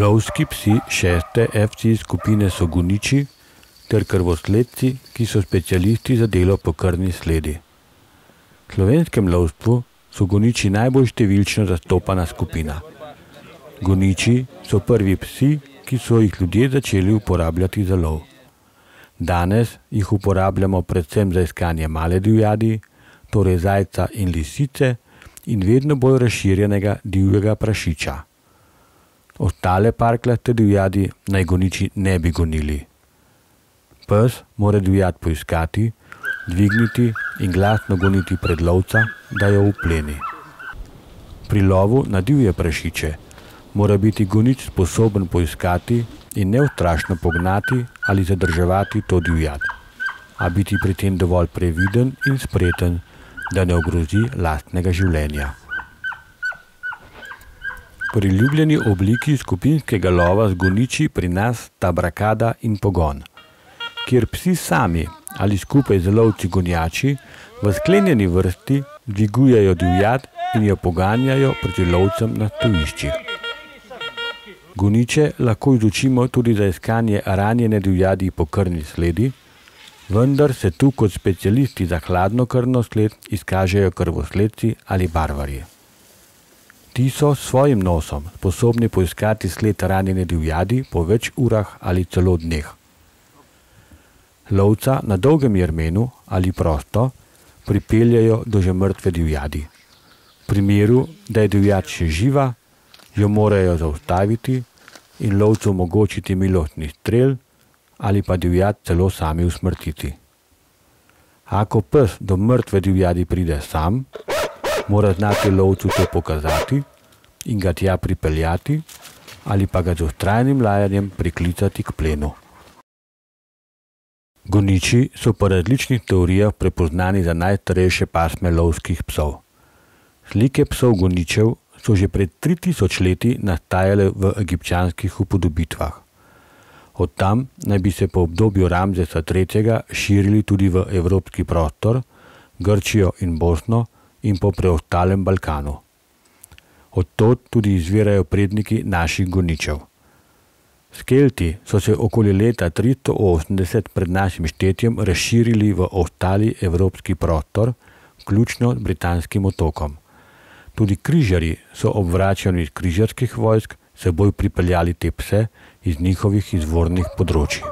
Lovski psi šeste FCI skupine so goniči ter krvosledci, ki so specialisti za delo po krvni sledi. V slovenskem lovstvu so goniči najbolj številčno zastopana skupina. Goniči so prvi psi, ki so jih ljudje začeli uporabljati za lov. Danes jih uporabljamo predvsem za iskanje male divjadi, torej zajca in lisice, in vedno bolj razširjenega divjega prašiča. Ostale parkljaste divjadi naj goniči ne bi gonili. Pes mora divjad poiskati, dvigniti in glasno goniti pred lovca, da jo upleni. Pri lovu na divje prašiče mora biti gonič sposoben poiskati in neustrašno pognati ali zadrževati to divjad, a biti pri tem dovolj previden in spreten, da ne ogrozi lastnega življenja. Priljubljeni obliki skupinskega lova z goniči pri nas sta brakada in pogon, kjer psi sami ali skupaj z lovci gonjači v sklenjeni vrsti dvigujejo divjad in jo poganjajo proti lovcem na stojiščih. Goniče lahko izučimo tudi za iskanje ranjene divjadi po krvni sledi, vendar se tu kot specialisti za hladno krvno sled izkažejo krvosledci ali barvarji. Ti so s svojim nosom sposobni poiskati sled ranjene divjadi po več urah ali celo dneh. Lovca na dolgem jermenu ali prosto pripeljajo do že mrtve divjadi. V primeru, da je divjad še živa, jo morajo zaustaviti in lovcu omogočiti milostni strel ali pa divjad celo sami usmrtiti. Ako pes do mrtve divjadi pride sam, mora znati lovcu to pokazati in ga tja pripeljati ali pa ga z ustrajnim lajanjem priklicati k plenu. Goniči so po različnih teorijah prepoznani za najstarejše pasme lovskih psov. Slike psov goničev so že pred 3000 leti nastajale v egipčanskih upodobitvah. Od tam naj bi se po obdobju Ramzesa III. Širili tudi v evropski prostor, Grčijo in Bosno in po preostalem Balkanu. Od tod tudi izvirajo predniki naših goničev. Skelti so se okoli leta 380 pred našim štetjem razširili v ostali evropski prostor, vključno z britanskim otokom. Tudi križarji so ob vračanju iz križarskih vojsk seboj pripeljali te pse iz njihovih izvornih področij.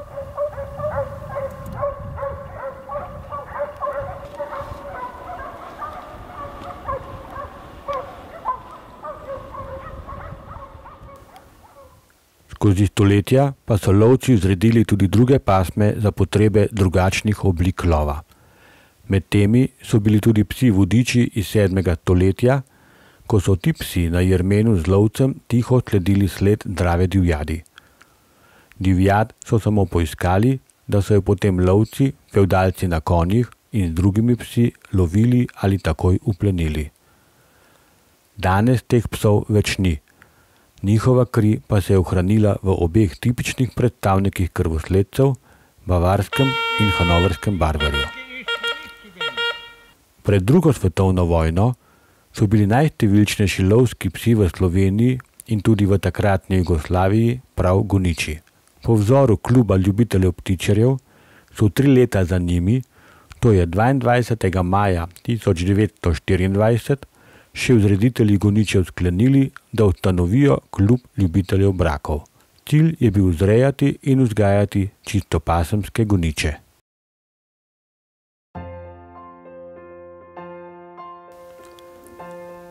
Skozi stoletja pa so lovci izredili tudi druge pasme za potrebe drugačnih oblik lova. Med temi so bili tudi psi vodiči iz 7. stoletja, ko so ti psi na jermenu z lovcem tiho sledili sled zdrave divjadi. Divjad so samo poiskali, da so jo potem lovci, fevdalci na konjih in z drugimi psi lovili ali takoj uplenili. Danes teh psov več ni. Njihova kri pa se je ohranila v obeh tipičnih predstavnikih krvosledcev, bavarskem in hanovarskem barvarju. Pred drugo svetovno vojno so bili najštevilčnejši lovski psi v Sloveniji in tudi v takratni Jugoslaviji prav goniči. Po vzoru kluba ljubiteljev ptičarjev so 3 leta za njimi, to je 22. maja 1924, še vzreditelji goničev sklenili, da ustanovijo klub ljubiteljev brakov. Cilj je bil vzrejati in vzgajati čistopasemske goniče.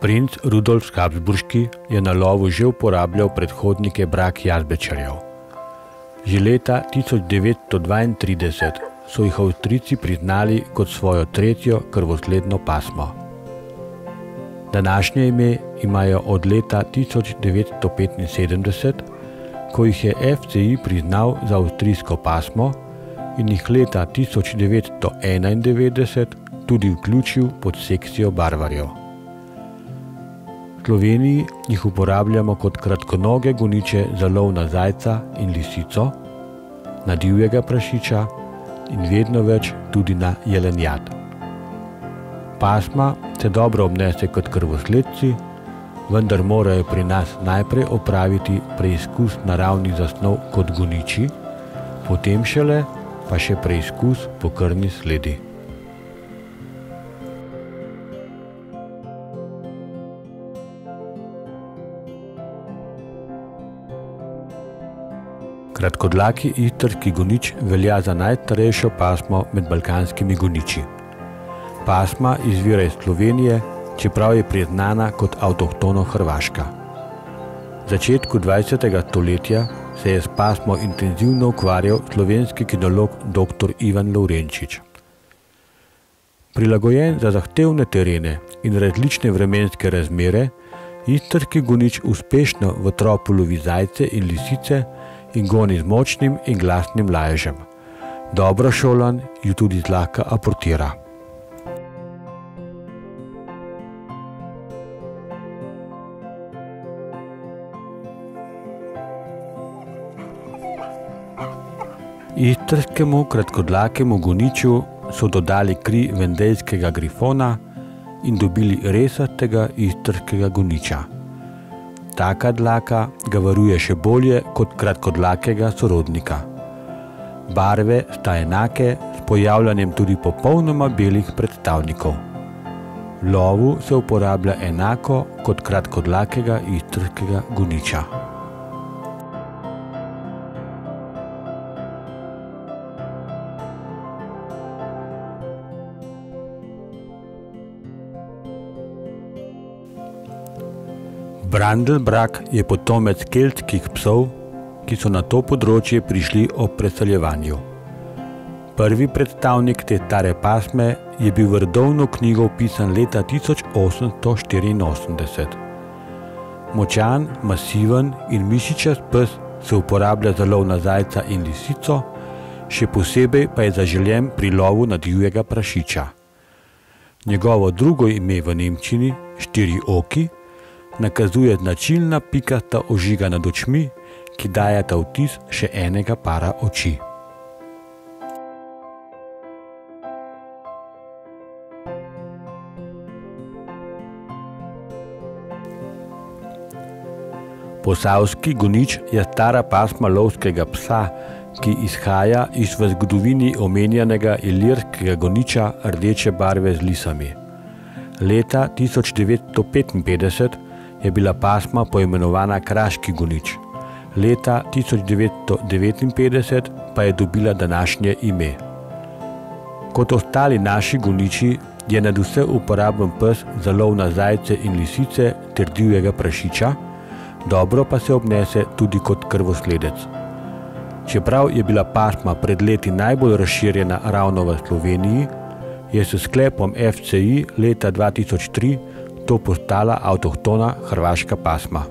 Princ Rudolf Habsburški je na lovu že uporabljal predhodnike brak jazbečarjev. Že leta 1932 so jih Avstrijci priznali kot svojo 3. krvosledno pasmo. Današnje ime imajo od leta 1975, ko jih je FCI priznal za avstrijsko pasmo in jih leta 1991 tudi vključil pod sekcijo barvarjev. V Sloveniji jih uporabljamo kot kratkonoge goniče za lov na zajca in lisico, na divjega prašiča in vedno več tudi na jelenjad. Pasma se dobro obnese kot krvosledci, vendar morajo pri nas najprej opraviti preizkus naravnih zasnov kot goniči, potem šele pa še preizkus po krvni sledi. Kratkodlaki istrski gonič velja za najstarejšo pasmo med balkanskimi goniči. Pasma izvira iz Slovenije, čeprav je priznana kot avtohtono hrvaška. V začetku 20. stoletja se je s pasmo intenzivno ukvarjal slovenski kinolog dr. Ivan Lovrenčič. Prilagojen za zahtevne terene in različne vremenske razmere, istrski gonič uspešno v tropu lovi zajce in lisice in goni z močnim in glasnim laježem. Dobro šolan ju tudi zlahka aportira. Istrskemu kratkodlakemu goniču so dodali kri vendejskega grifona in dobili resastega istrskega goniča. Taka dlaka ga varuje še bolje kot kratkodlakega sorodnika. Barve sta enake, s pojavljanjem tudi popolnoma belih predstavnikov. Lovu se uporablja enako kot kratkodlakega istrskega goniča. Brandenbrack je potomec keltskih psov, ki so na to področje prišli ob preseljevanju. Prvi predstavnik te stare pasme je bil v rodovno knjigo vpisan leta 1884. Močan, masiven in mišičast pes se uporablja za lov na zajca in lisico, še posebej pa je zaželjen pri lovu na divjega prašiča. Njegovo drugo ime v nemščini, štirioki, nakazuje značilna pikasta ožiga nad očmi, ki dajeta vtis še enega para oči. Posavski gonič je stara pasma lovskega psa, ki izhaja iz v zgodovini omenjanega ilirskega goniča rdeče barve z lisami. Leta 1955 je bila pasma poimenovana Kraški gonič, leta 1959 pa je dobila današnje ime. Kot ostali naši goniči je nadvse uporaben pes za lov na zajce in lisice ter divjega prašiča, dobro pa se obnese tudi kot krvosledec. Čeprav je bila pasma pred leti najbolj razširjena ravno v Sloveniji, je s sklepom FCI leta 2003 to postala avtohtona hrvaška pasma.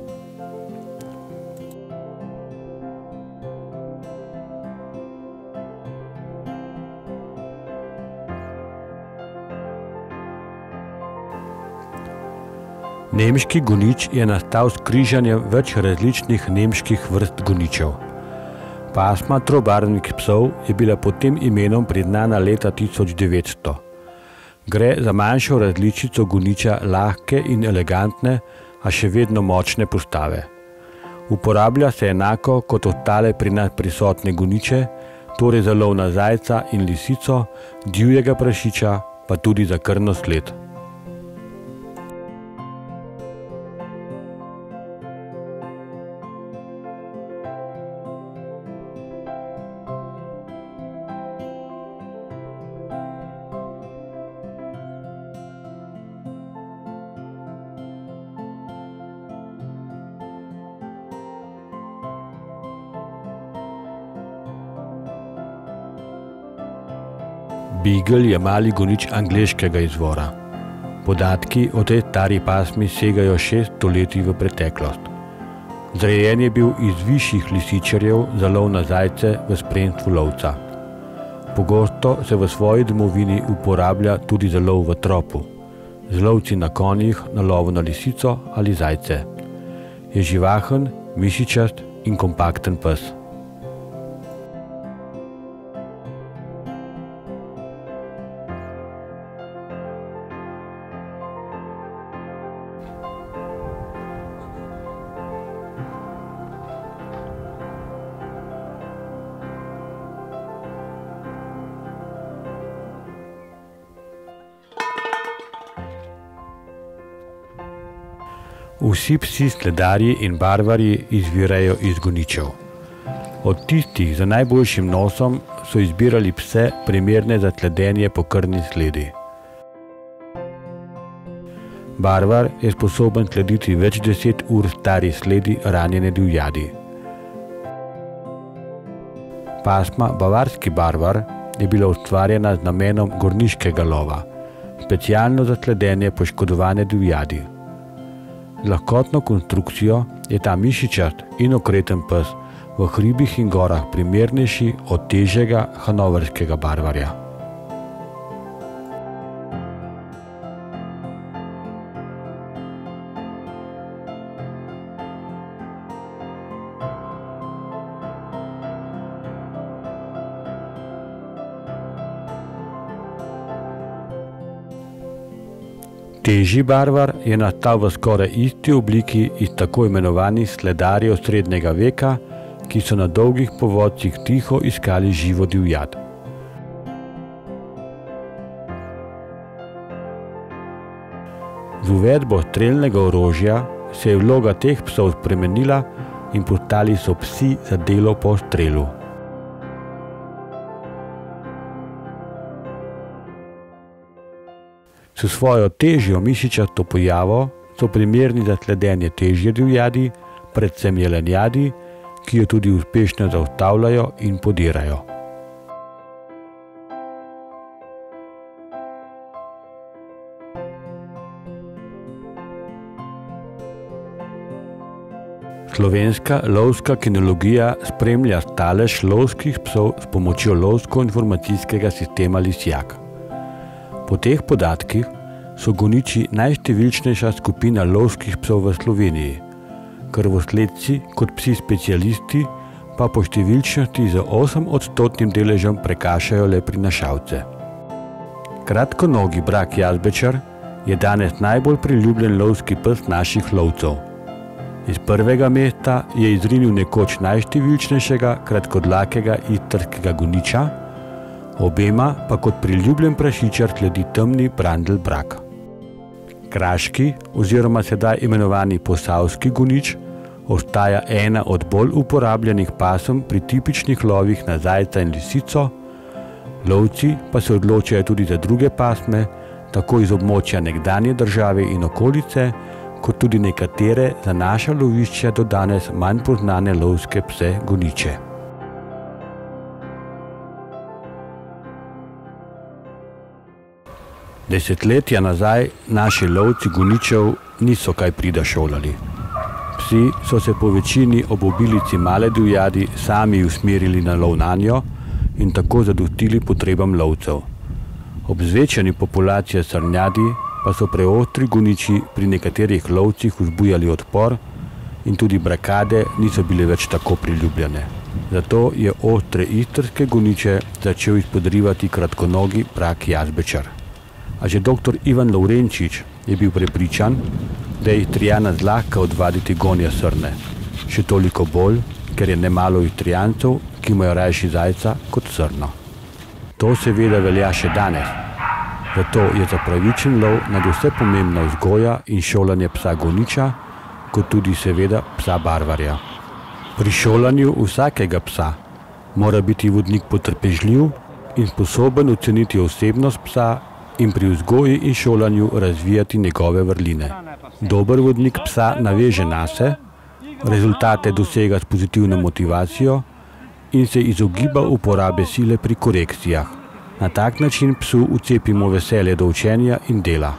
Nemški gonič je nastal s križanjem več različnih nemških vrst goničev. Pasma trobarvnih psov je bila pod tem imenom priznana leta 1900. Gre za manjšo različico goniča lahke in elegantne, a še vedno močne postave. Uporablja se enako kot ostale pri nas prisotne goniče, torej za lov na zajca in lisico, divjega prašiča, pa tudi za krvno sled. Beagle je mali gonič angleškega izvora. Podatki o tej stari pasmi segajo 6 stoletij v preteklost. Zrejen je bil iz višjih lisičarjev za lov na zajce v spremstvu lovca. Pogosto se v svoji domovini uporablja tudi za lov v tropu, z lovci na konjih, na lovu na lisico ali zajce. Je živahen, mišičast in kompakten pes. Vsi psi, sledarji in barvarji izvirajo iz goničev. Od tistih z najboljšim nosom so izbirali pse, primerne za sledenje po krvni sledi. Barvar je sposoben slediti več 10 ur stari sledi ranjene divjadi. Pasma Bavarski barvar je bila ustvarjena z namenom gorniškega lova, specialno za sledenje poškodovane divjadi. Z lahkotno konstrukcijo je ta mišičast in okreten pes v hribih in gorah primernejši od težjega hanovarskega barvarja. Težji barvar je nastal v skoraj isti obliki iz tako imenovanih sledarjev srednjega veka, ki so na dolgih povodcih tiho iskali živo divjad. Z uvedbo strelnega orožja se je vloga teh psov spremenila in postali so psi za delo po strelu. S svojo težjo mišičasto pojavo so primerni za sledenje težje divjadi, predvsem jelenjadi, ki jo tudi uspešno zaustavljajo in podirajo. Slovenska lovska kinologija spremlja stalež lovskih psov s pomočjo lovsko-informacijskega sistema LISJAK. Po teh podatkih so goniči najštevilčnejša skupina lovskih psov v Sloveniji, krvosledci kot psi specialisti pa po številčnosti z 8-odstotnim deležem prekašajo le prinašalce. Kratkonogi brak jazbečar je danes najbolj priljubljen lovski pes naših lovcev. Iz prvega mesta je izrinil nekoč najštevilčnejšega kratkodlakega istrskega goniča, obema pa kot priljubljen prašičar sledi temni Brandenbrack. Kraški oziroma sedaj imenovani Posavski gonič ostaja ena od bolj uporabljenih pasem pri tipičnih lovih na zajca in lisico, lovci pa se odločajo tudi za druge pasme, tako iz območja nekdanje države in okolice, kot tudi nekatere za naša lovišča do danes manj poznane lovske pse goniče. Desetletja nazaj naši lovci goničev niso kaj prida šolali. Psi so se po večini ob obilici male divjadi sami usmerili na lov nanjo in tako zadostili potrebam lovcev. Ob zvečanju populacije srnjadi pa so preostri goniči pri nekaterih lovcih vzbujali odpor in tudi brakade niso bile več tako priljubljene. Zato je ostre istrske goniče začel izpodrivati kratkonogi brak jazbečar. A že dr. Ivan Lovrenčič je bil prepričan, da je Istrijana zlahka odvaditi gonja srne, še toliko bolj, ker je nemalo Istrijancev, ki imajo rajši zajca kot srno. To seveda velja še danes, zato je za pravičen lov nadvse pomembna vzgoja in šolanje psa goniča, kot tudi seveda psa barvarja. Pri šolanju vsakega psa mora biti vodnik potrpežljiv in sposoben oceniti osebnost psa in pri vzgoji in šolanju razvijati njegove vrline. Dober vodnik psa naveže nase, rezultate dosega s pozitivno motivacijo in se izogiba uporabe sile pri korekcijah. Na tak način psu vcepimo veselje do učenja in dela.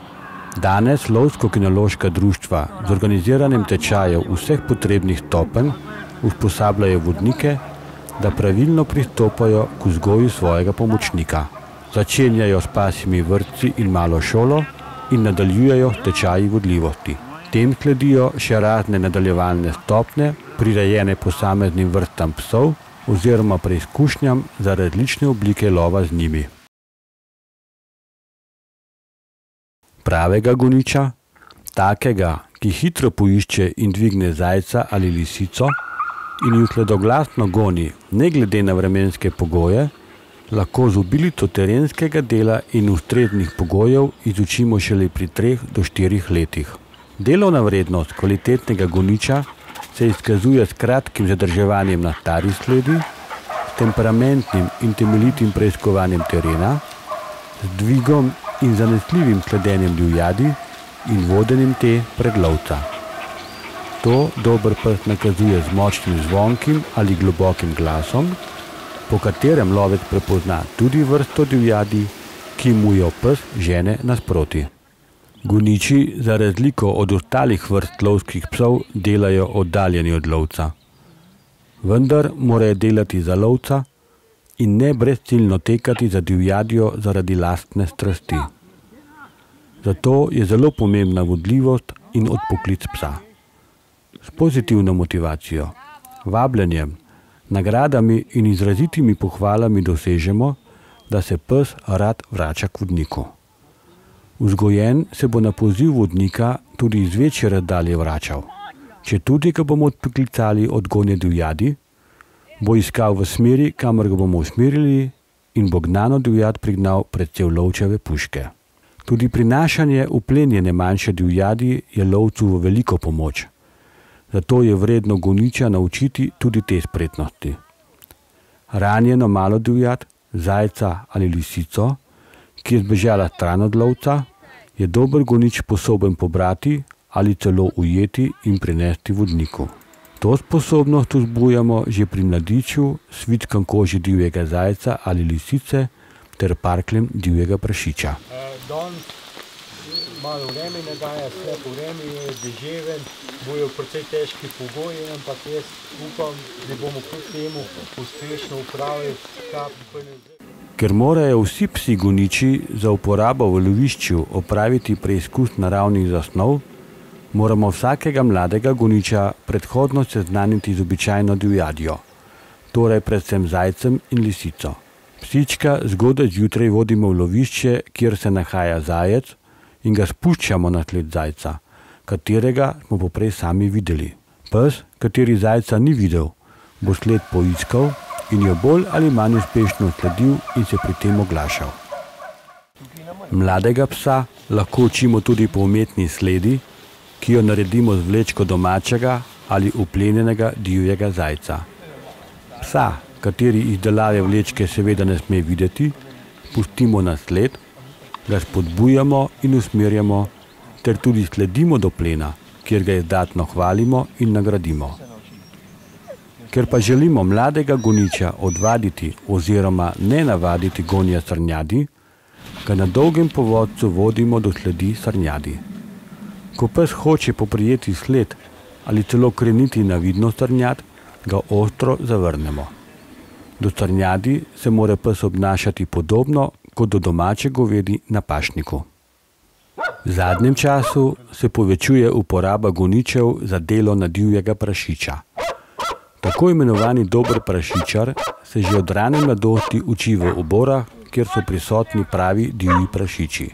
Danes lovsko-kinološka društva z organiziranjem tečajev vseh potrebnih stopenj usposabljajo vodnike, da pravilno pristopajo k vzgoju svojega pomočnika. Začenjajo s pasjimi vrtci in malo šolo in nadaljujejo tečaji vodljivosti. Tem sledijo še razne nadaljevalne stopnje, prirejene posameznim vrstam psov oziroma preizkušnjam za različne oblike lova z njimi. Pravega goniča, takega, ki hitro poišče in dvigne zajca ali lisico in ju sledoglasno goni, ne glede na vremenske pogoje, lahko z obilico terenskega dela in ustreznih pogojev izučimo šele pri 3 do 4 letih. Delovna vrednost kvalitetnega goniča se izkazuje s kratkim zadrževanjem na tari sledi, s temperamentnim in temeljitim preiskovanjem terena, z dvigom in zanesljivim sledenjem divjadi in vodenjem te pred lovca. To dober prst nakazuje z močnim zvonkim ali globokim glasom, po katerem lovec prepozna tudi vrsto divjadi, ki mu jo pes žene nasproti. Goniči, za razliko od ostalih vrst lovskih psov, delajo oddaljeni od lovca. Vendar morajo delati za lovca in ne brezciljno tekati za divjadjo zaradi lastne strasti. Zato je zelo pomembna vodljivost in odpoklic psa. S pozitivno motivacijo, vabljenjem, nagradami in izrazitimi pohvalami dosežemo, da se pes rad vrača k vodniku. Vzgojen se bo na poziv vodnika tudi iz večje razdalje vračal. Če tudi ga bomo odpoklicali od gonje divjadi, bo iskal v smeri, kamor ga bomo usmerili, in bo gnano divjad prignal predvsem lovčeve puške. Tudi prinašanje uplenjene manjše divjadi je lovcu v veliko pomoč. Zato je vredno goniča naučiti tudi te spretnosti. Ranjeno malo divjad, zajca ali lisico, ki je zbežala stran od lovca, je dober gonič sposoben pobrati ali celo ujeti in prinesti vodniku. To sposobnost vzbujamo že pri mladiču, svitkom kože divjega zajca ali lisice ter parkljem divjega prašiča. Danes malo vreme ne daje, slepo vreme je deževen, bojo precej težki pogoji, ampak jaz upam, da bomo kljub temu uspešno upravili ta prihodnost. Ker morajo vsi psi goniči za uporabo v lovišču opraviti preizkus naravnih zasnov, moramo vsakega mladega goniča predhodno seznaniti z običajno divjadjo, torej predvsem zajcem in lisico. Psička zgodaj zjutraj vodimo v lovišče, kjer se nahaja zajec, in ga spuščamo na sled zajca, katerega smo poprej sami videli. Pes, kateri zajca ni videl, bo sled poiskal in jo bolj ali manj uspešno sledil in se pri tem oglašal. Mladega psa lahko učimo tudi po umetni sledi, ki jo naredimo z vlečko domačega ali uplenjenega divjega zajca. Psa, kateri izdelave vlečke seveda ne sme videti, pustimo na sled, ga spodbujamo in usmerjamo ter tudi sledimo do plena, kjer ga izdatno hvalimo in nagradimo. Ker pa želimo mladega goniča odvaditi oziroma ne navaditi gonja srnjadi, ga na dolgem povodcu vodimo do sledi srnjadi. Ko pes hoče poprijeti sled ali celo kreniti na vidno srnjad, ga ostro zavrnemo. Do srnjadi se mora pes obnašati podobno kot do domače govedi na pašniku. V zadnjem času se povečuje uporaba goničev za delo na divjega prašiča. Tako imenovani dober prašičar se že od rane mladosti uči v oborah, kjer so prisotni pravi divji prašiči.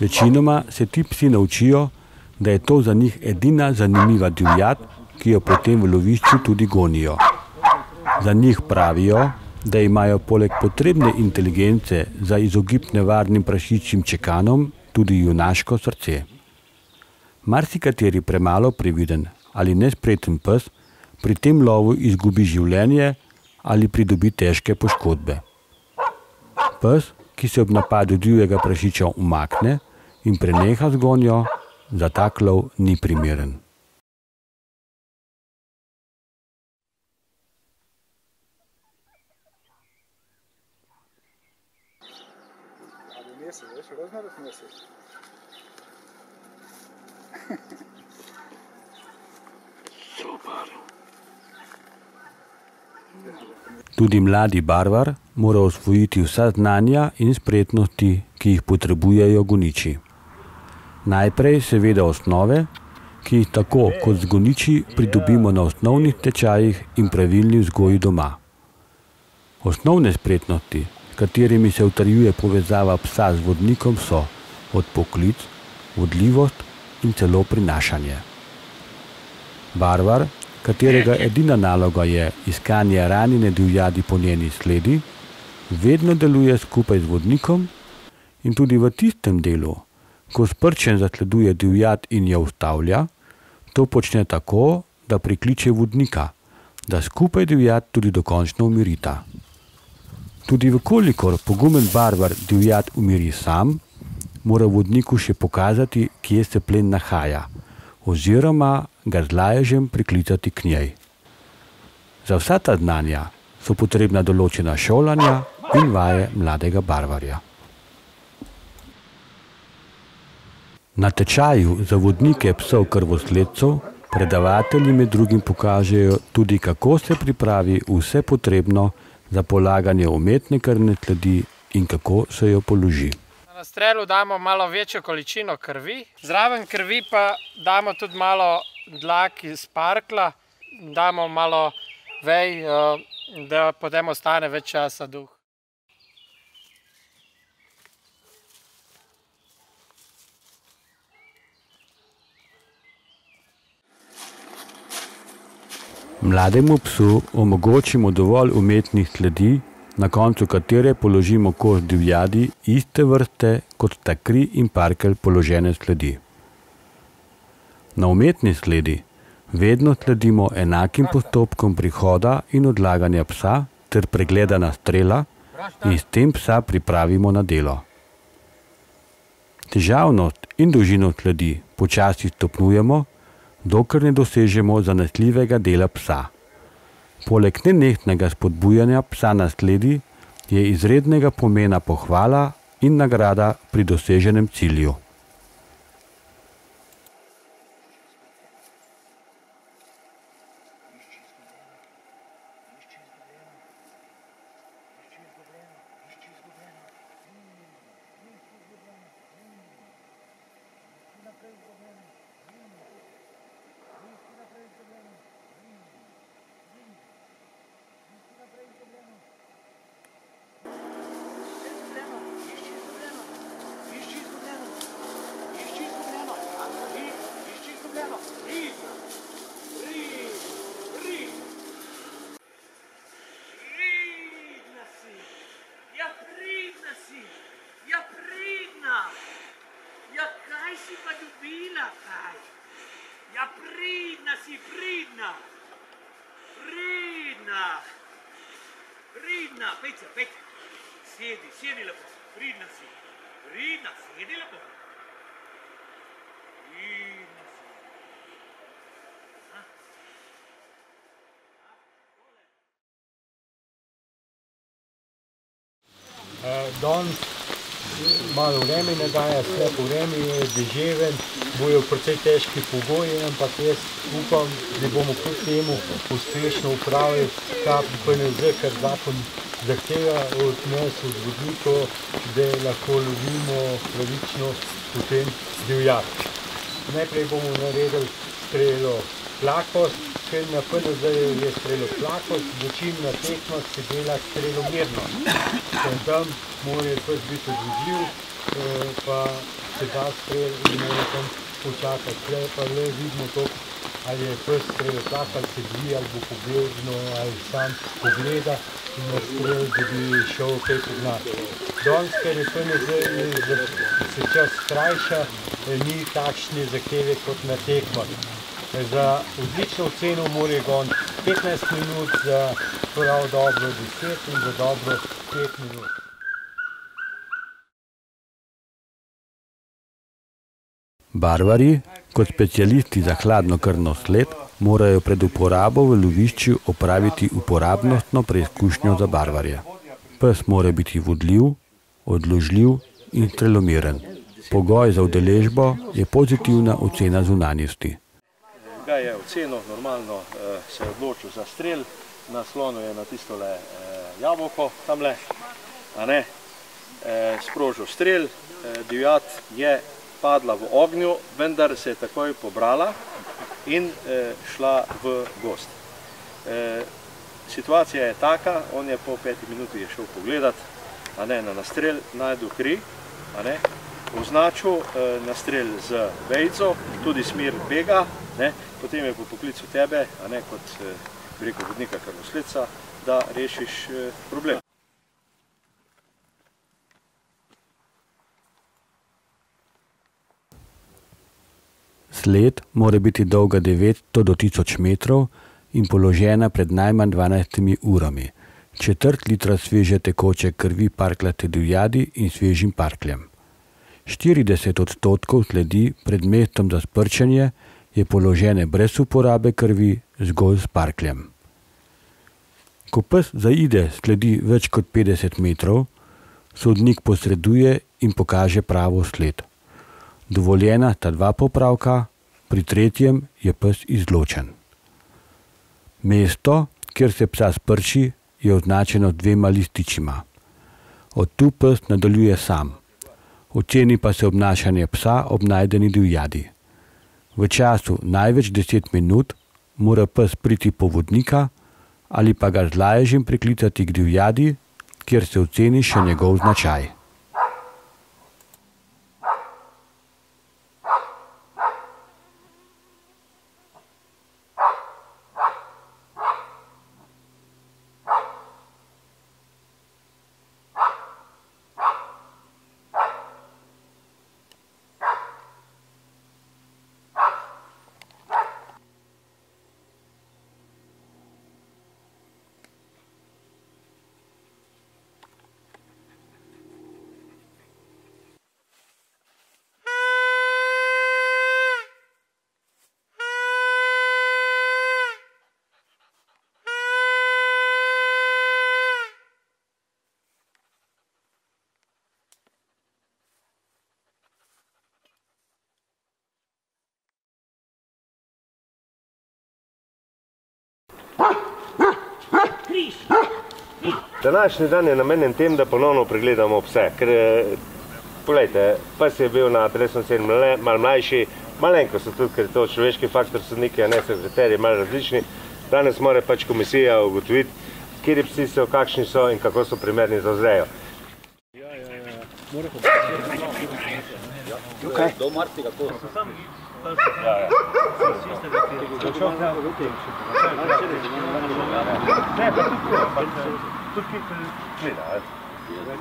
Večinoma se ti psi naučijo, da je to za njih edina zanimiva divjad, ki jo potem v lovišču tudi gonijo. Za njih pravijo, da imajo poleg potrebne inteligence za izogib nevarnim prašičjim čekanom tudi junaško srce. Marsikateri premalo previden ali nespreten pes pri tem lovu izgubi življenje ali pridobi težke poškodbe. Pes, ki se ob napadu divjega prašiča umakne in preneha z gonjo, za tak lov ni primeren. Tudi mladi barvar mora osvojiti vsa znanja in spretnosti, ki jih potrebujejo goniči. Najprej seveda osnove, ki jih tako kot z goniči pridobimo na osnovnih tečajih in pravilni vzgoji doma. Osnovne spretnosti, s katerimi se utrjuje povezava psa z vodnikom, so odpoklic, vodljivost in celo prinašanje. Barvar, katerega edina naloga je iskanje ranjene divjadi po njeni sledi, vedno deluje skupaj z vodnikom in tudi v tistem delu, Ko s prčem zasleduje divjad in jo ustavlja, to počne tako, da prikliče vodnika, da skupaj divjad tudi dokončno umirita. Tudi vkolikor pogumen barvar divjad umiri sam, mora vodniku še pokazati, kje se plen nahaja, oziroma ga z laježem priklicati k njej. Za vsa ta znanja so potrebna določena šolanja in vaje mladega barvarja. Na tečaju za vodnike psov krvosledcev predavatelji med drugim pokažejo tudi, kako se pripravi vse potrebno za polaganje umetne krvne sledi in kako se jo položi. Na strelu damo malo večjo količino krvi, zraven krvi pa damo tudi malo dlak iz parkla, damo malo vej, da potem ostane več časa duh. Mlademu psu omogočimo dovolj umetnih sledi, na koncu katere položimo koš divjadi iste vrste kot sta kri in parkelj položene sledi. Na umetni sledi vedno sledimo enakim postopkom prihoda in odlaganja psa ter pregleda na strela in s tem psa pripravimo na delo. Težavnost in dolžino sledi počasi stopnjujemo, dokler ne dosežemo zanesljivega dela psa. Poleg nenehnega spodbujanja psa na sledi je izrednega pomena pohvala in nagrada pri doseženem cilju. Danes malo vreme ne daje, slepo vreme je, deževen, bojo precej težki pogoji, ampak jaz upam, da bomo kljub temu uspešno upravili ta PNZ, kar zakon zahteva od nas, od vodnikov, da lahko lovimo pravično potem divjad. Najprej bomo naredili strelo plakost, ker na PNZ je strelo plakost, večin na tehnost se dela strelo mirnost. Tam mora pes biti odložljiv, pa se da strel in mora tam počakati. Tukaj pa le vidimo to, ali je pes strel tak, ali se dvi, ali bo pobježno, ali sam pogleda in na strel, da bi šel kaj pod nas. Danes, ker je PNZ, se čas krajša, ni takšne zahteve kot na tekmah. Za odlično oceno mora goniti 15 minut, za prav dobro 10 in za dobro 5 minut. Barvari, kot specialisti za hladnokrvno sled, morajo pred uporabo v lovišču opraviti uporabnostno preizkušnjo za barvarje. Pes mora biti vodljiv, odložljiv in strelomiren. Pogoj za udeležbo je pozitivna ocena zunanjosti. Ga je ocenil, normalno se je odločil za strel, naslonil je na tistole jabolko, tamle, sprožil strel, divjad je padla v ognju, vendar se je takoj pobrala in šla v gozd. Situacija je taka, on je po 5 minuti je šel pogledat, na nastrel najdu kri, označil nastrel z vejico, tudi smer bega, potem je po poklicu tebe, kot rekel vodnika krvosledca, da rešiš problem. Sled mora biti dolga 900 do 1000 metrov in položena pred najmanj 12 urami. Četrt litra sveže tekoče krvi parkljate divjadi in svežim parkljem. 40% sledi pred mestom za sprčenje je položene brez uporabe krvi, zgolj s parkljem. Ko pes zaide sledi več kot 50 metrov, sodnik posreduje in pokaže pravo sled. Dovoljena sta dva popravka, pri tretjem je pes izločen. Mesto, kjer se psa sprči, je označeno dvema lističima. Od tu pes nadaljuje sam. Oceni pa se obnašanje psa ob najdeni divjadi. V času največ 10 minut mora pes priti po vodnika ali pa ga z laježem priklicati k divjadi, kjer se oceni še njegov značaj. Današnji dan je namenjen tem, da ponovno pregledamo pse, ker, poglejte, pes je bil na adresno cen malo mlajši, malenko so tudi, ker je to človeški faktor, sodniki, a ne sekreterji, malo različni. Danes mora pač komisija ugotoviti, kjeri psi so, kakšni so in kako so primerni za vzrejo.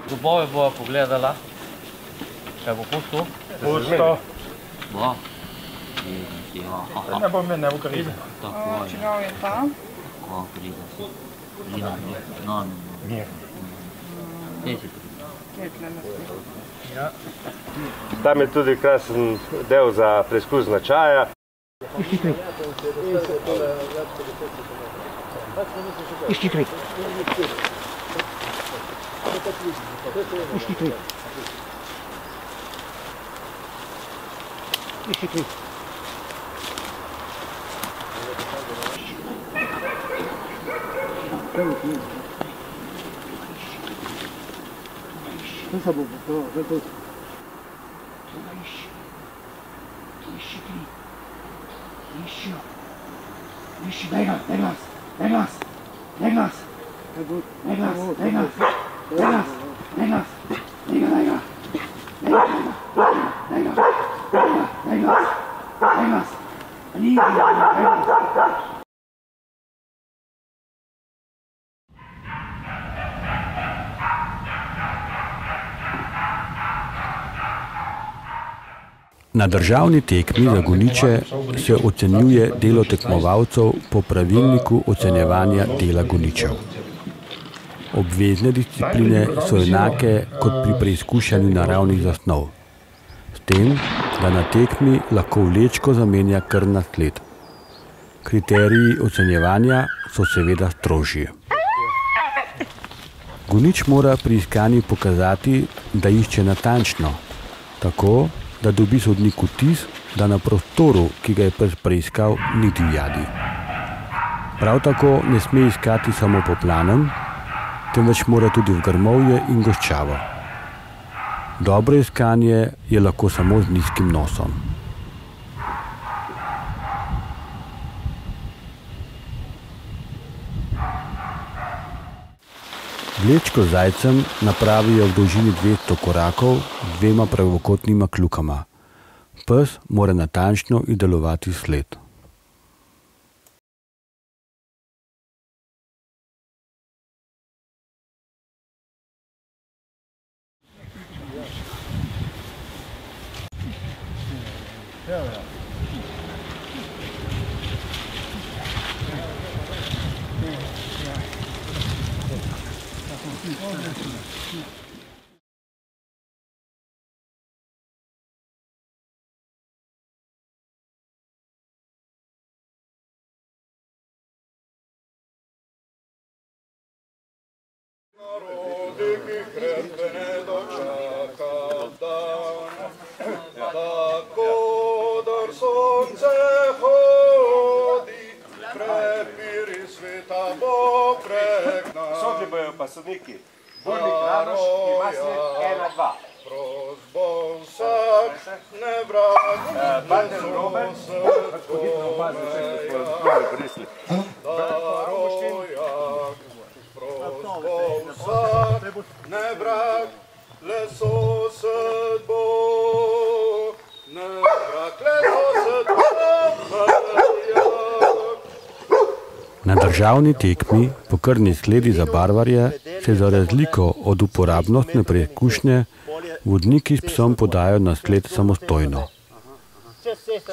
Zobove bojo pogledala, kaj bo pusto? Pusto. Bo. Ne bo med, ne bo kaj videla. Čegav je ta? Ko prida se. Zina, no, ne. Tečite. Tetle na sliku. Tam je tudi krasen del za preizkus značaja. Išti tri. Išti tri. Išti tri. Ne se bo to, ne to. Toga išči. Išti tri. Išči. Išči, daj nas, daj nas. Daj nas. Daj nas. Daj nas. Daj nas. Daj nas. Daj nas. Daj ga, daj ga. Daj ga. Daj nas. Daj nas. Ni, daj nas. Na državni tekmi za goniče se ocenjuje delo tekmovalcev po pravilniku ocenjevanja dela goničev. Obvezne discipline so enake kot pri preizkušanju naravnih zasnov, s tem, da na tekmi lahko vlečko zamenja kar na sled. Kriteriji ocenjevanja so seveda strožji. Gonič mora pri iskanju pokazati, da išče natančno, tako da dobi sodnik vtis, da na prostoru, ki ga je pes preiskal, ni divjadi. Prav tako ne sme iskati samo po planem, temveč mora tudi v grmovje in goščavo. Dobro iskanje je lahko samo z nizkim nosom. Vlečko z zajcem napravijo v dolžini 200 korakov z dvema pravokotnima kljukama. Pes mora natančno izdelovati sled. Sodli bojo pa sodniki, Burnik Radoš ima svet 1-2. Banden Roben, pač hoditno opazni vse, ko smo zbroje brisli. Na državni tekmi po krvni sledi za barvarje se za razliko od uporabnostne preizkušnje vodniki s psom podajo na sled samostojno.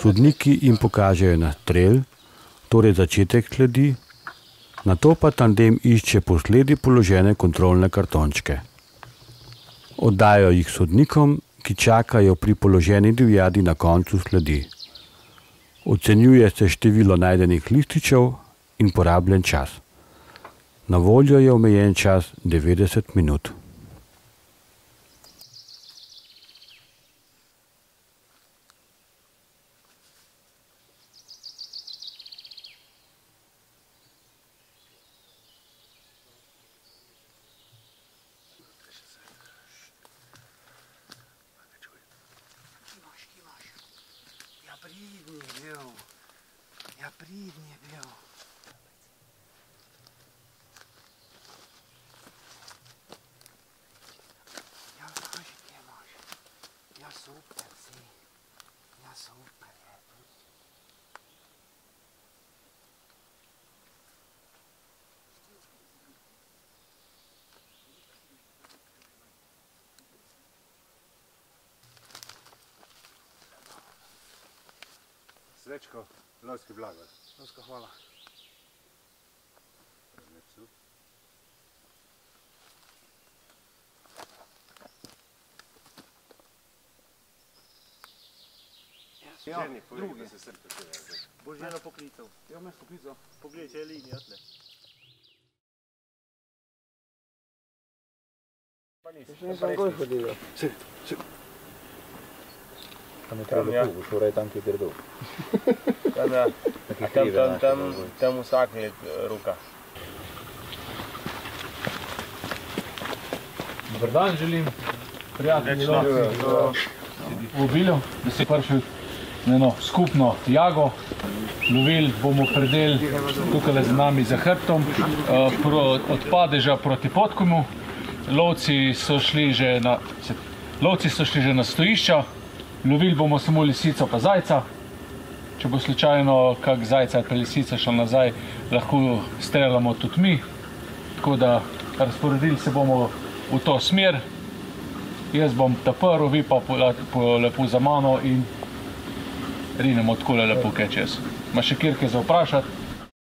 Sodniki jim pokažejo na strel, torej začetek sledi, nato pa tandem išče po sledi položene kontrolne kartončke. Oddajo jih sodnikom, ki čakajo pri položeni divjadi na koncu sledi. Ocenjuje se število najdenih lističev in porabljen čas. Na voljo je omejen čas 90 minut. Srečko, lovski blagor. Lovska hvala. Ženi, povedi, da se srce tega. Boš ženo poklical. Jo, me poklical. Poglej, če je linija tle. Pa nisi. Še nisem goj hodil. Sredi. Tam je treba dolgo, boš vraj tam, ki je dredov. Tam vsak je roka. Dobar dan želim, prijatelji v obilju, da si prišli na eno skupno jago. Lovili bomo predel tukaj z nami za hrbtom, od padeža proti Potkomu. Lovci so šli že na stojišča. Lovili bomo samo lisico pa zajca. Če bo slučajno kak zajca ali pa lisica šel nazaj, lahko streljamo tudi mi. Tako da razporedili se bomo v to smer. Jaz bom taprl, vi pa lepo za mano in rinemo takole lepo kaj čez. Ima še kjer kaj za vprašati?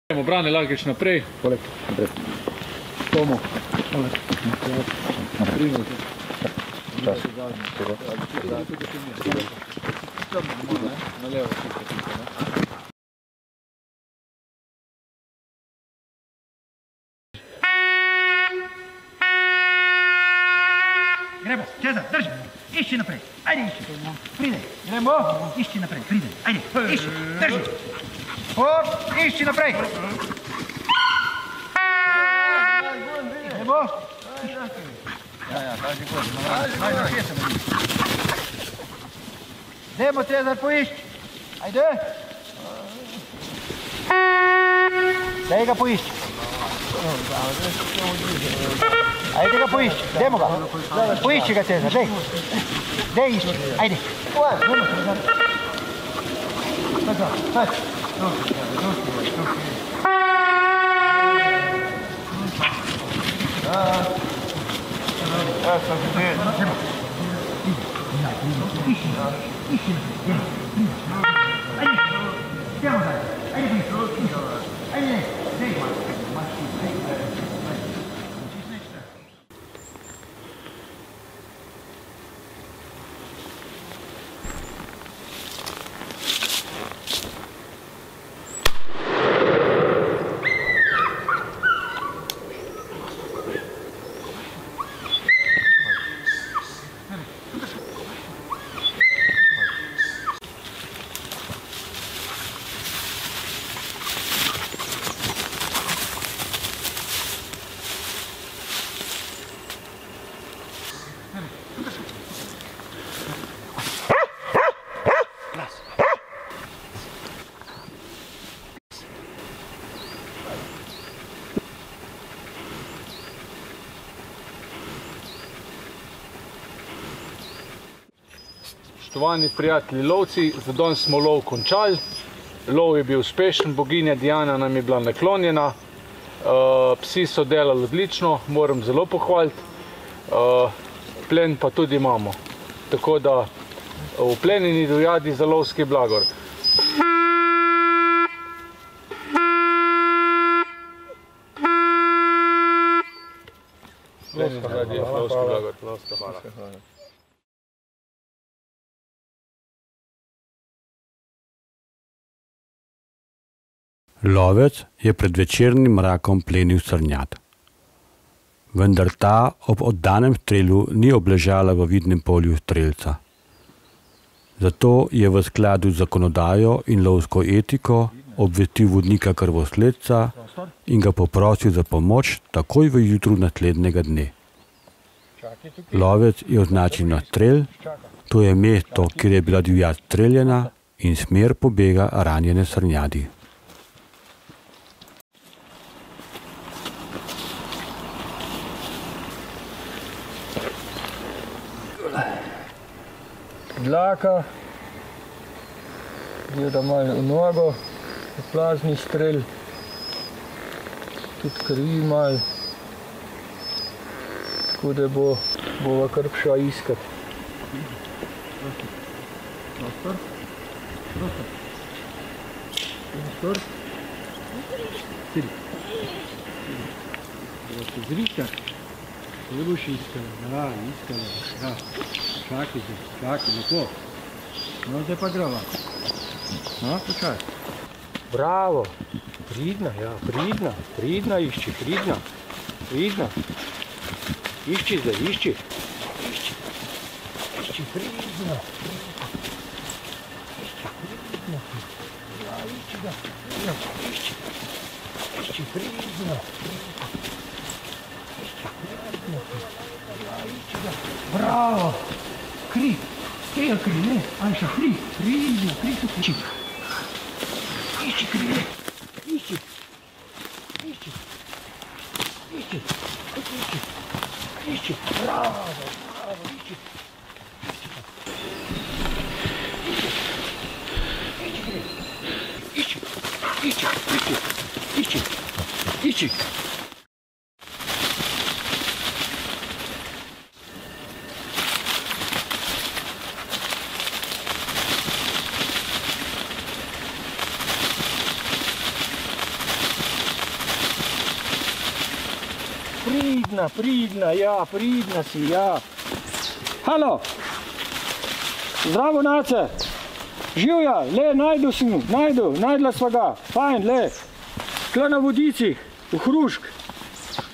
Gremo brane, lagič naprej. Poleg. Tomu. Naprej. Gremo, Cezar, drži, išči naprej, ajde išči, pride, gremo, išči naprej, pride, ajde, išči, drži, hop, išči naprej, gremo, Dajmo, Cezar, poišči. Ajde. Daj ga poišči. Ajde ga poišči. Dajmo ga. Poišči ga, Cezar. Daj. Daj išči. Ajde. Ajde. Spoštovani prijatelji lovci, za danes smo lov končali. Lov je bil uspešen, boginja Diana nam je bila naklonjena. Psi so delali odlično, moram zelo pohvaliti. Plen pa tudi imamo. Tako da oplenjeni divjadi za lovski blagor. Lovski blagor. Lovska hvala. Lovec je pred večernim mrakom plenil srnjad. Vendar ta ob oddanem strelu ni obležala v vidnem polju strelca. Zato je v skladu z zakonodajo in lovsko etiko obvestil vodnika krvosledca in ga poprosil za pomoč takoj v jutru naslednjega dne. Lovec je označil na strel, to je mesto, kjer je bila divjad streljena, in smer pobega ranjene srnjadi. Dlaka, gleda malo v nogo, plazni strel, tudi krvi malo, tako da bova kar šla iskat. Ne boš iskala, da, iskala, da, čakaj se, čakaj, lepo. No, zdaj pa grava. No, počaj. Bravo, pridna, ja, pridna, pridna išči, pridna, pridna. Išči zdaj, išči. Išči, išči, pridna. Išči, pridna. Ja, išči ga, ja, išči. Išči, pridna. Bravo! Kri! Teja kri, ne? Anša, kri! Pridno, kri so kri! Išči kri, ne! Išči! Išči! Išči! Išči! Išči! Bravo! Bravo! Išči! Išči! Išči kri! Išči! Išči! Išči! Išči! Išči! Pridna, pridna, ja, pridna si, ja. Halo, zdravo nace, živja, le, najdu sem, najdla sva ga, fajn, le. Tla na Vodicih, v Hrušk,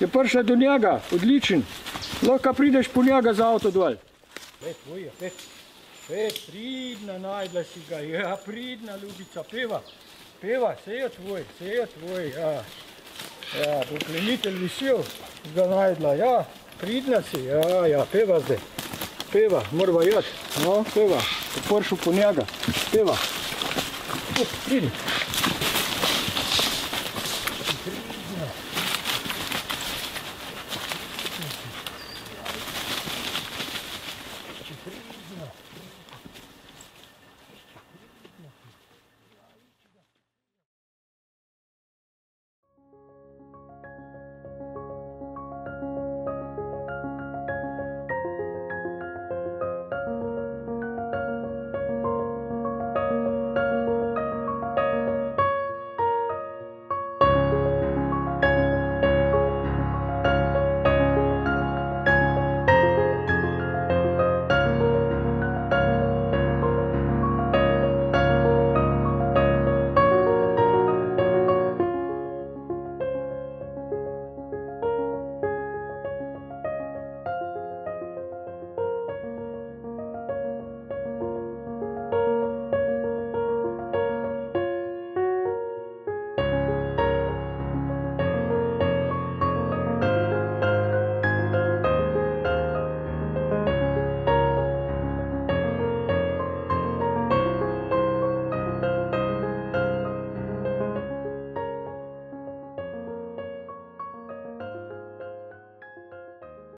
je prišla do njega, odličen, lahko prideš po njega za avto dol. Pet, tvoj, pet, pet, pridna, najdla si ga, ja, pridna, ljubica, peva, peva, seja tvoj, ja. Ja, bo klenitelj visel, ga najdla, ja, pridna si, ja, ja, peva zdaj, peva, morava jati, no, peva, popršu po njega, peva, pridni.